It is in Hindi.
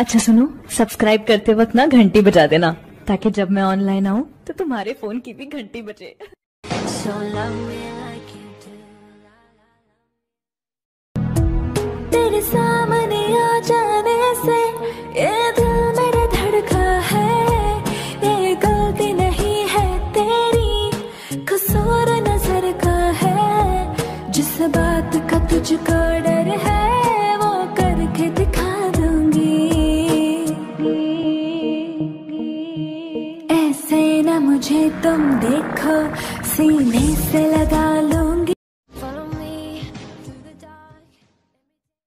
अच्छा सुनो, सब्सक्राइब करते वक्त ना घंटी बजा देना ताकि जब मैं ऑनलाइन आऊँ तो तुम्हारे फोन की भी घंटी बजे। तेरे सामने आ जाने से ये दिल मेरा धड़का है, ये गलती नहीं है तेरी, कसूर नजर का है। जिस बात का तुझको डर है वो करके दिखा दूंगी। ऐसे ना मुझे तुम देखो, सीने से लगा लो